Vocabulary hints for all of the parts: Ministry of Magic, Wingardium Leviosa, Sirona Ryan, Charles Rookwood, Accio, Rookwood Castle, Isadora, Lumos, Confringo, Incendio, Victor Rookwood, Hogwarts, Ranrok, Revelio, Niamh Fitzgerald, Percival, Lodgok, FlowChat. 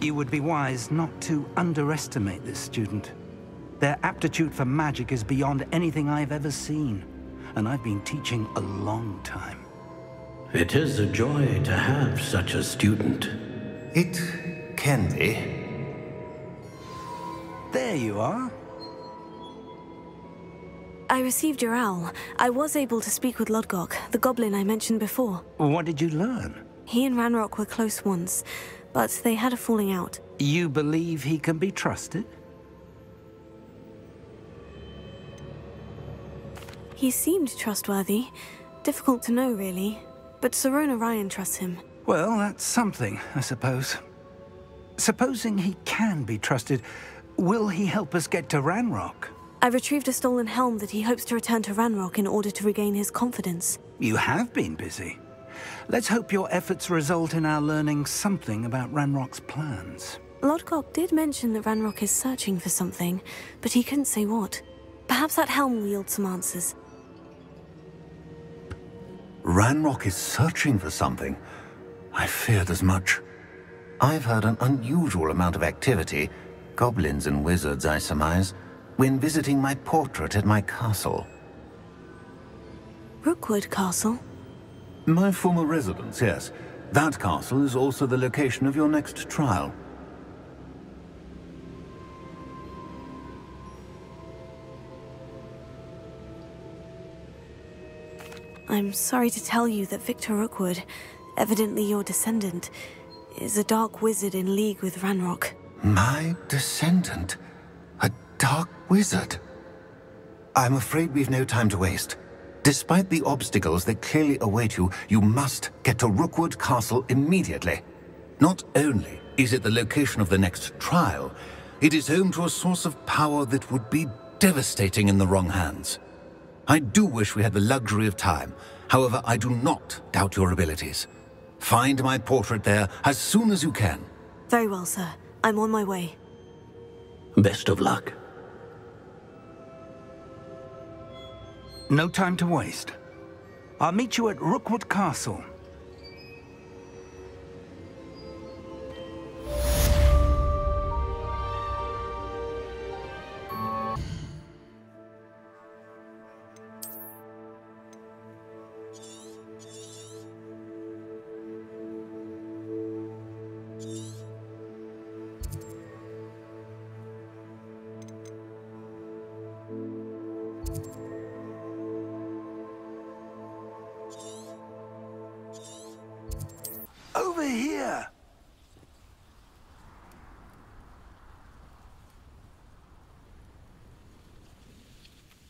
You would be wise not to underestimate this student. Their aptitude for magic is beyond anything I've ever seen, and I've been teaching a long time. It is a joy to have such a student. It can be. There you are. I received your owl. I was able to speak with Lodgok, the goblin I mentioned before. What did you learn? He and Ranrok were close once, but they had a falling out. You believe he can be trusted? He seemed trustworthy. Difficult to know, really. But Sirona Ryan trusts him. Well, that's something, I suppose. Supposing he can be trusted, will he help us get to Ranrok? I retrieved a stolen helm that he hopes to return to Ranrok in order to regain his confidence. You have been busy. Let's hope your efforts result in our learning something about Ranrock's plans. Lodgok did mention that Ranrok is searching for something, but he couldn't say what. Perhaps that helm will yield some answers. Ranrok is searching for something? I feared as much. I've heard an unusual amount of activity, goblins and wizards, I surmise, when visiting my portrait at my castle. Rookwood Castle? My former residence, yes. That castle is also the location of your next trial. I'm sorry to tell you that Victor Rookwood, evidently your descendant, is a dark wizard in league with Ranrok. My descendant? Dark wizard? I'm afraid we've no time to waste. Despite the obstacles that clearly await you, you must get to Rookwood Castle immediately. Not only is it the location of the next trial, it is home to a source of power that would be devastating in the wrong hands. I do wish we had the luxury of time. However, I do not doubt your abilities. Find my portrait there as soon as you can. Very well, sir. I'm on my way. Best of luck. No time to waste. I'll meet you at Rookwood Castle.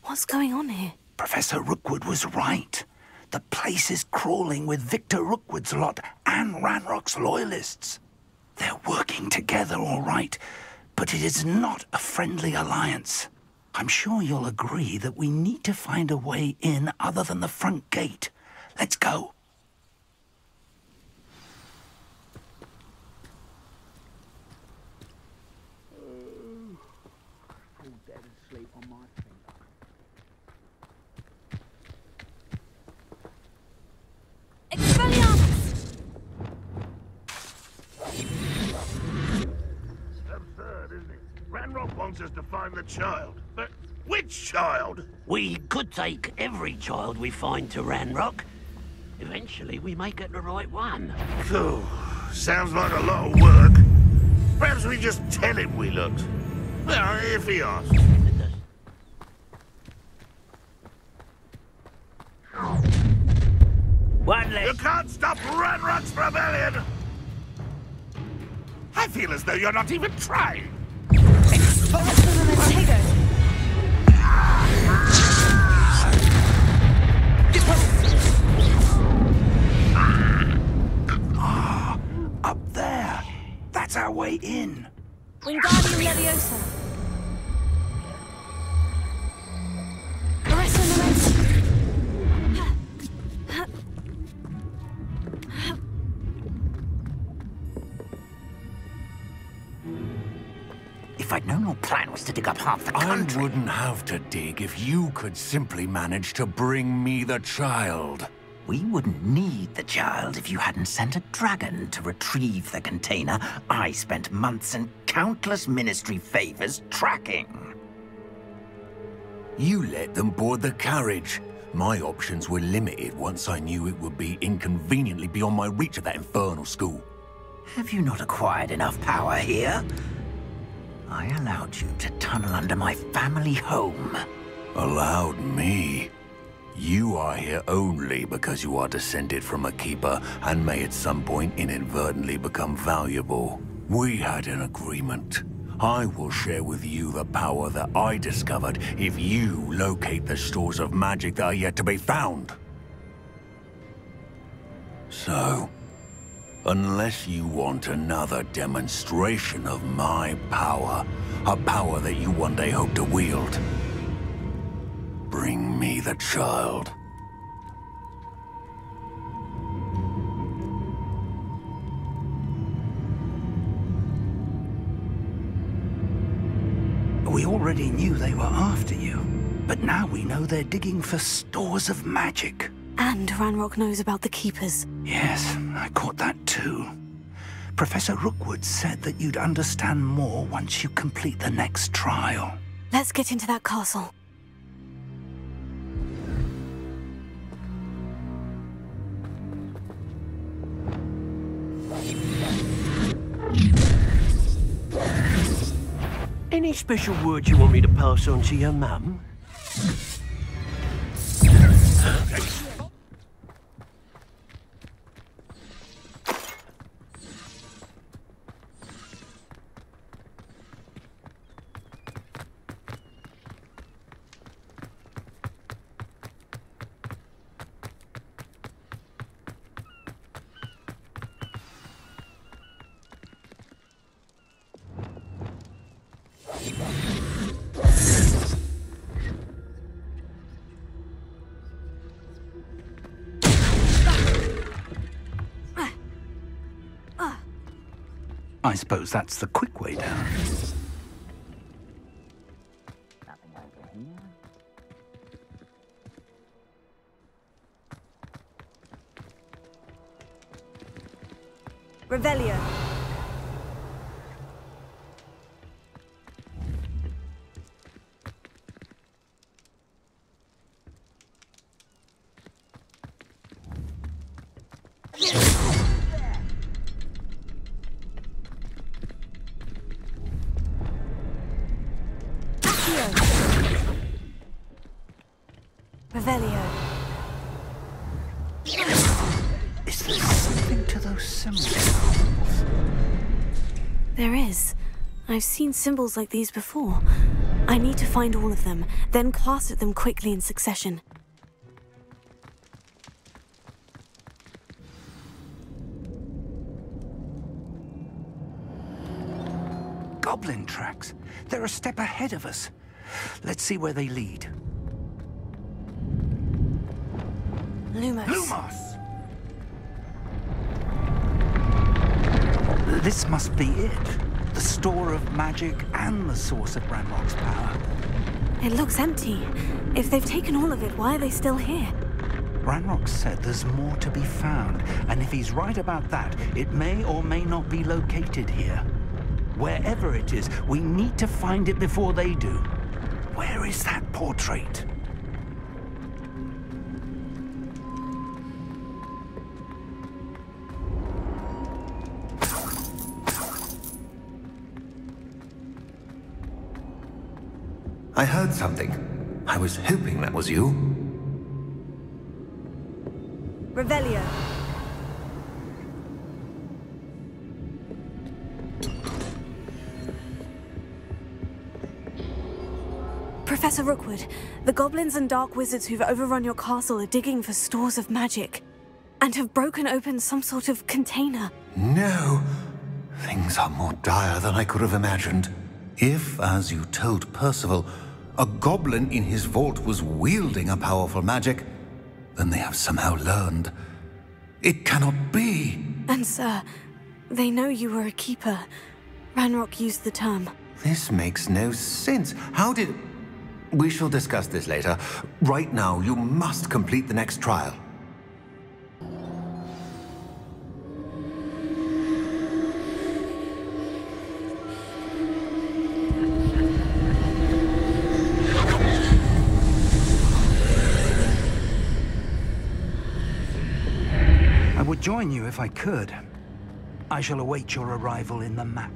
What's going on here? Professor Rookwood was right. The place is crawling with Victor Rookwood's lot and Ranrock's loyalists. They're working together, all right, but it is not a friendly alliance. I'm sure you'll agree that we need to find a way in other than the front gate. Let's go. The child. But which child? We could take every child we find to Ranrok. Eventually we may get the right one. Cool. Sounds like a lot of work. Perhaps we just tell him we looked. Well, if he asks. One less. You can't stop Ranrok's rebellion! I feel as though you're not even trying. Ah, up there. That's our way in. Wingardium Leviosa. If I'd known your plan was to dig up half the country... I wouldn't have to dig if you could simply manage to bring me the child. We wouldn't need the child if you hadn't sent a dragon to retrieve the container. I spent months and countless ministry favors tracking. You let them board the carriage. My options were limited once I knew it would be inconveniently beyond my reach of that infernal school. Have you not acquired enough power here? I allowed you to tunnel under my family home. Allowed me? You are here only because you are descended from a keeper and may at some point inadvertently become valuable. We had an agreement. I will share with you the power that I discovered if you locate the stores of magic that are yet to be found. So, unless you want another demonstration of my power, a power that you one day hope to wield, bring me the child. We already knew they were after you, but now we know they're digging for stores of magic. And Ranrok knows about the Keepers. Yes, I caught that too. Professor Rookwood said that you'd understand more once you complete the next trial. Let's get into that castle. Any special words you want me to pass on to your mum? I suppose that's the quick way down. Revelio. Is there something to those symbols? There is. I've seen symbols like these before. I need to find all of them, then cast at them quickly in succession. Goblin tracks. They're a step ahead of us. Let's see where they lead. Lumos! This must be it. The store of magic and the source of Ranrok's power. It looks empty. If they've taken all of it, why are they still here? Ranrok said there's more to be found, and if he's right about that, it may or may not be located here. Wherever it is, we need to find it before they do. Where is that portrait? I heard something. I was hoping that was you. Revelio. Professor Rookwood, the goblins and dark wizards who've overrun your castle are digging for stores of magic and have broken open some sort of container. No! Things are more dire than I could have imagined. If, as you told Percival, a goblin in his vault was wielding a powerful magic, then they have somehow learned. It cannot be! And sir, they know you were a keeper. Ranrok used the term. This makes no sense. How did... We shall discuss this later. Right now, you must complete the next trial. would join you if I could. I shall await your arrival in the map.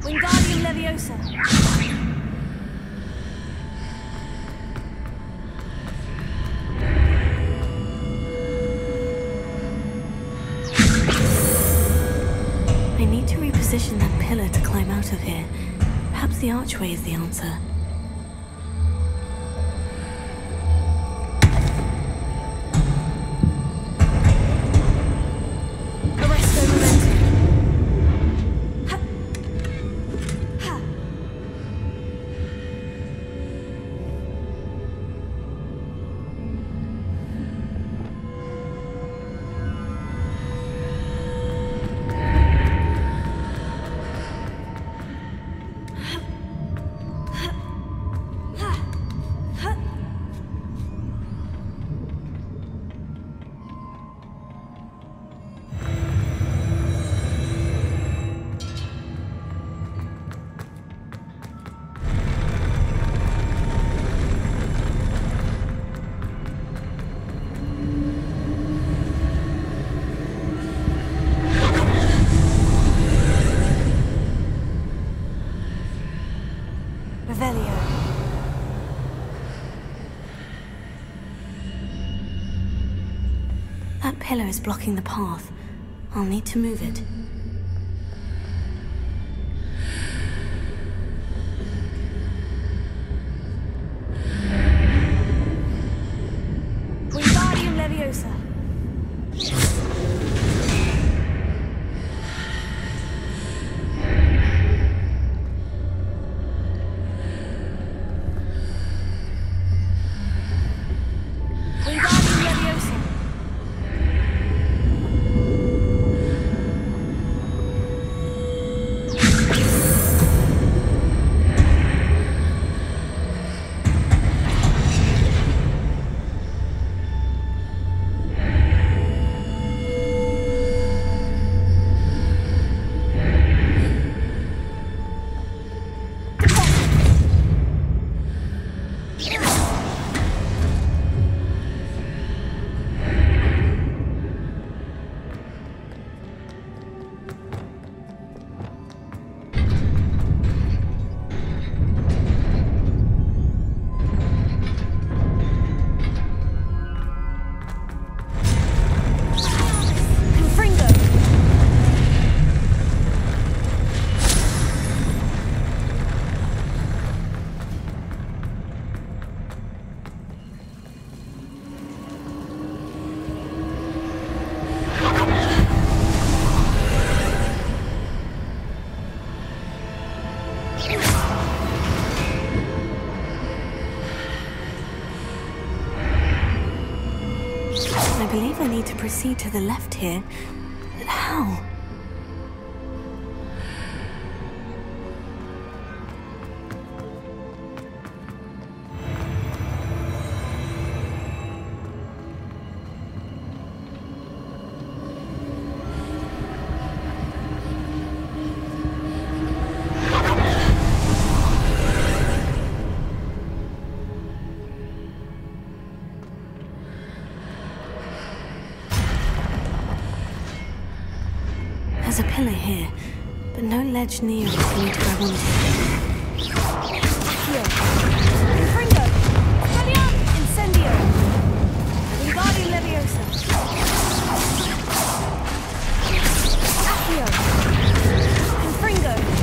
Wingardium Leviosa. I need to reposition that pillar to climb out of here. Perhaps the archway is the answer. The pillar is blocking the path. I'll need to move it. Wingardium Leviosa. I believe I need to proceed to the left here, but how? There's a pillar here, but no ledge near the point I wanted. Here. Confringo! Camion! Incendio! Wingardium Leviosa! Accio! Confringo!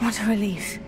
What a relief.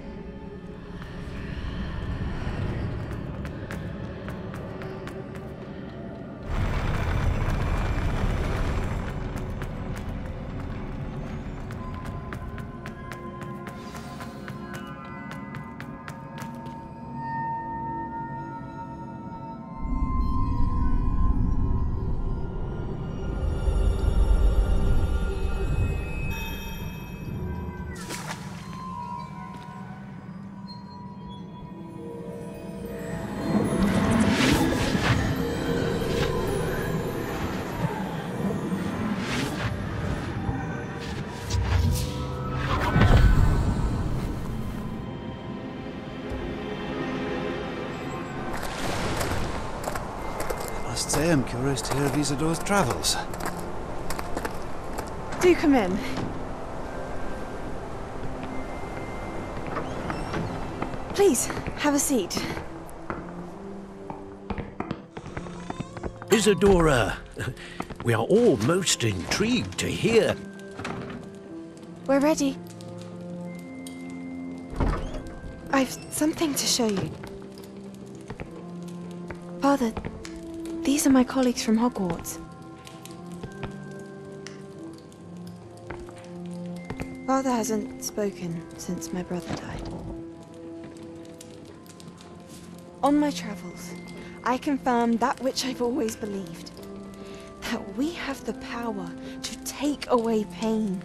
I'm curious to hear of Isadora's travels. Do come in. Please, have a seat. Isadora, we are all most intrigued to hear. We're ready. I've something to show you. Father, these are my colleagues from Hogwarts. Father hasn't spoken since my brother died. On my travels, I confirm that which I've always believed. That we have the power to take away pain.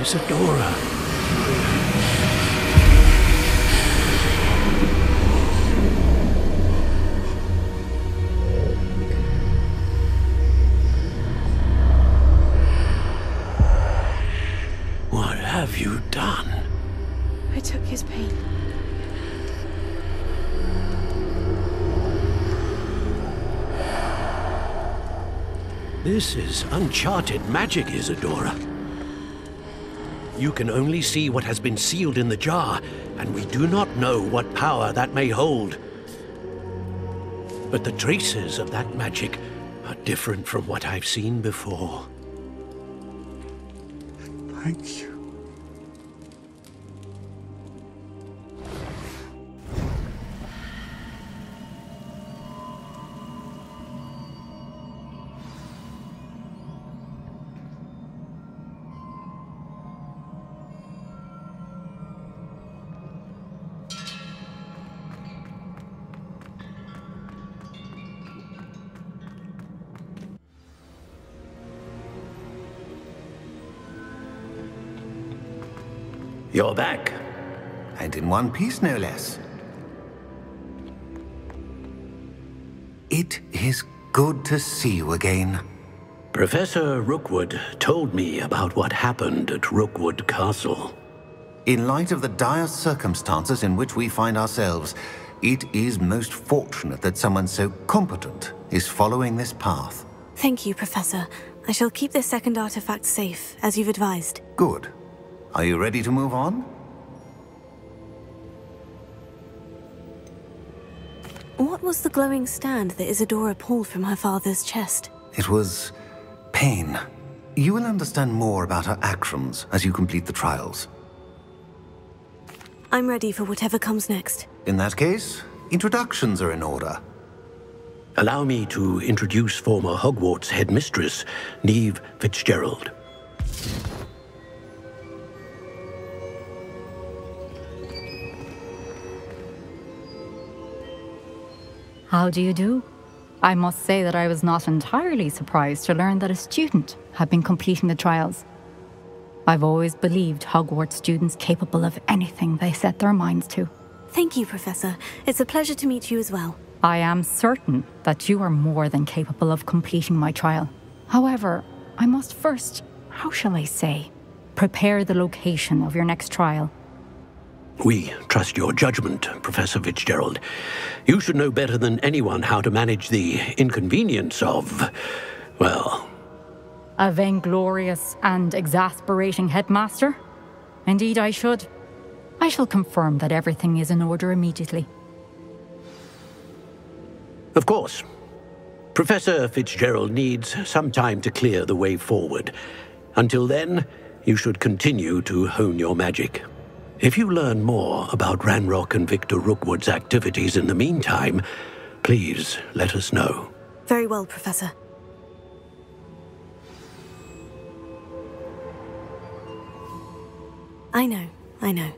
Isadora! What have you done? I took his pain. This is uncharted magic, Isadora. You can only see what has been sealed in the jar, and we do not know what power that may hold. But the traces of that magic are different from what I've seen before. Thank you. You're back. And in one piece, no less. It is good to see you again. Professor Rookwood told me about what happened at Rookwood Castle. In light of the dire circumstances in which we find ourselves, it is most fortunate that someone so competent is following this path. Thank you, Professor. I shall keep this second artifact safe, as you've advised. Good. Are you ready to move on? What was the glowing stand that Isadora pulled from her father's chest? It was pain. You will understand more about her actions as you complete the trials. I'm ready for whatever comes next. In that case, introductions are in order. Allow me to introduce former Hogwarts headmistress, Niamh Fitzgerald. How do you do? I must say that I was not entirely surprised to learn that a student had been completing the trials. I've always believed Hogwarts students capable of anything they set their minds to. Thank you, Professor. It's a pleasure to meet you as well. I am certain that you are more than capable of completing my trial. However, I must first, how shall I say, prepare the location of your next trial. We trust your judgment, Professor Fitzgerald. You should know better than anyone how to manage the inconvenience of, well... A vainglorious and exasperating headmaster? Indeed, I should. I shall confirm that everything is in order immediately. Of course. Professor Fitzgerald needs some time to clear the way forward. Until then, you should continue to hone your magic. If you learn more about Ranrok and Victor Rookwood's activities in the meantime, please let us know. Very well, Professor. I know.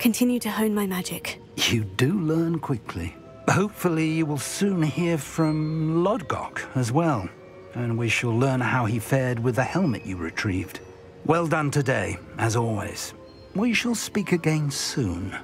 Continue to hone my magic. You do learn quickly. Hopefully you will soon hear from Lodgok as well, and we shall learn how he fared with the helmet you retrieved. Well done today, as always. We shall speak again soon.